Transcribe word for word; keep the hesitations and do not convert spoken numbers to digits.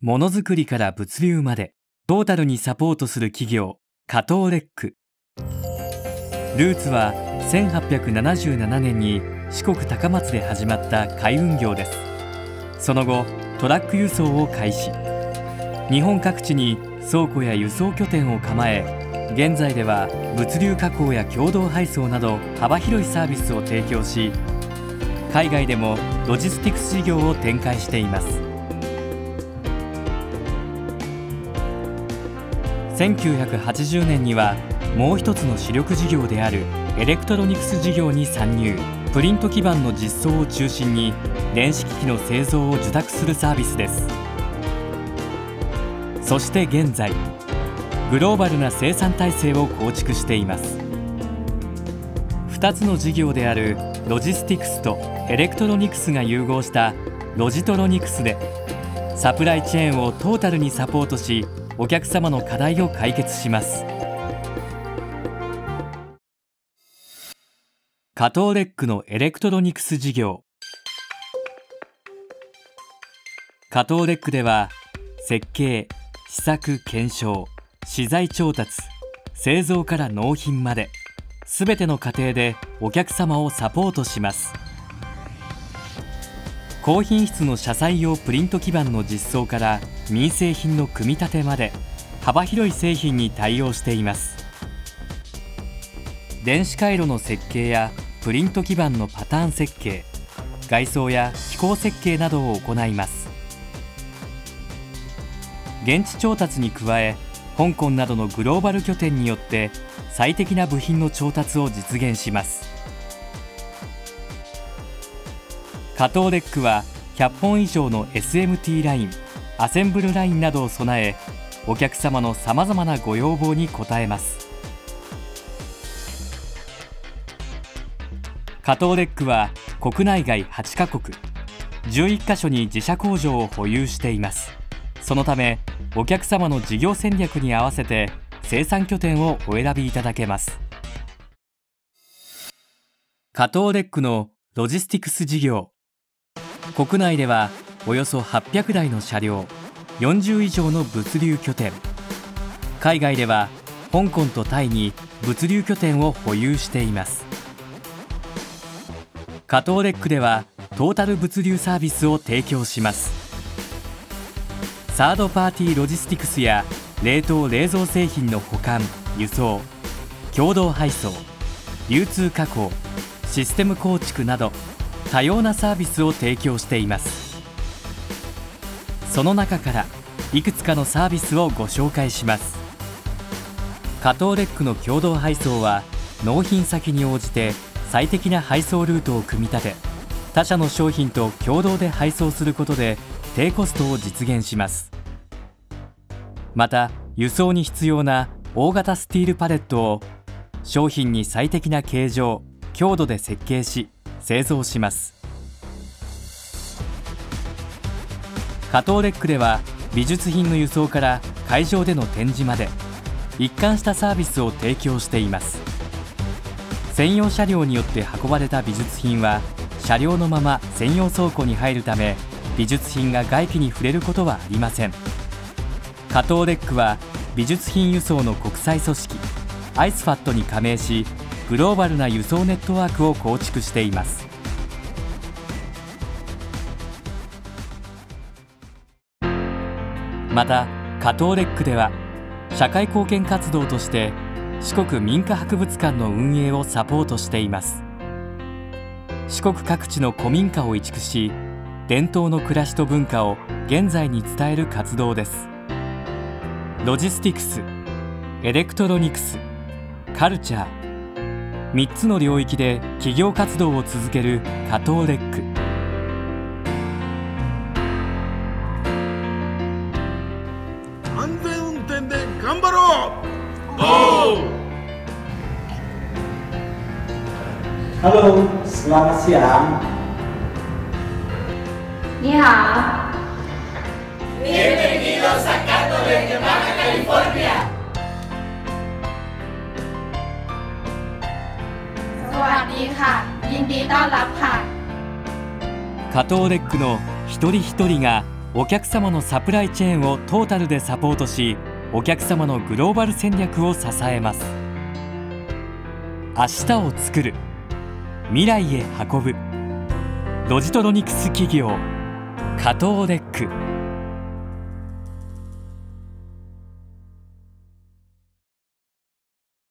ものづくりから物流までトータルにサポートする企業、カトーレック。ルーツはせんはっぴゃくななじゅうななねんに四国高松で始まった海運業です。その後トラック輸送を開始。日本各地に倉庫や輸送拠点を構え、現在では物流加工や共同配送など幅広いサービスを提供し、海外でもロジスティクス事業を展開しています。せんきゅうひゃくはちじゅうねんにはもう一つの主力事業であるエレクトロニクス事業に参入。プリント基板の実装を中心に電子機器の製造を受託するサービスです。そして現在グローバルな生産体制を構築しています。ふたつの事業であるロジスティクスとエレクトロニクスが融合したロジトロニクスで、サプライチェーンをトータルにサポートし、お客様の課題を解決します。カトーレックのエレクトロニクス事業。カトーレックでは設計、試作検証、資材調達、製造から納品まで、すべての過程でお客様をサポートします。高品質の車載用プリント基板の実装から民生品の組み立てまで、幅広い製品に対応しています。電子回路の設計やプリント基板のパターン設計、外装や機構設計などを行います。現地調達に加え、香港などのグローバル拠点によって最適な部品の調達を実現します。カトーレックはひゃっぽん以上の エスエムティー ライン、アセンブルラインなどを備え、お客様のさまざまなご要望に応えます。カトーレックは国内外はちかこくじゅういっかしょに自社工場を保有しています。そのためお客様の事業戦略に合わせて生産拠点をお選びいただけます。カトーレックのロジスティクス事業。国内ではおよそはっぴゃくだいの車両、よんじゅういじょうの物流拠点、海外では香港とタイに物流拠点を保有しています。カトーレックではトータル物流サービスを提供します。サードパーティーロジスティクスや冷凍・冷蔵製品の保管・輸送、共同配送、流通加工、システム構築など多様なサービスを提供しています。その中からいくつかのサービスをご紹介します。カトーレックの共同配送は納品先に応じて最適な配送ルートを組み立て、他社の商品と共同で配送することで低コストを実現します。また輸送に必要な大型スティールパレットを商品に最適な形状・強度で設計し製造します。カトーレックでは美術品の輸送から会場での展示まで、一貫したサービスを提供しています。専用車両によって運ばれた美術品は車両のまま専用倉庫に入るため、美術品が外気に触れることはありません。カトーレックは美術品輸送の国際組織 アイスファット に加盟し、グローバルな輸送ネットワークを構築しています。またカトーレックでは社会貢献活動として四国民家博物館の運営をサポートしています。四国各地の古民家を移築し、伝統の暮らしと文化を現在に伝える活動です。ロジスティクス、エレクトロニクス、カルチャー、みっつの領域で企業活動を続けるカトーレック。安全運転で頑張ろう。ゴー。Hello, selamat siang。你好。Bienvenidos a Cato desde Baja California。สวัสดีค่ะ。ยินดีต้อนรับค่ะ。カトーレックの一人一人がお客様のサプライチェーンをトータルでサポートし、お客様のグローバル戦略を支えます。明日をつくる、未来へ運ぶ、ロジトロニクス企業、加藤レック。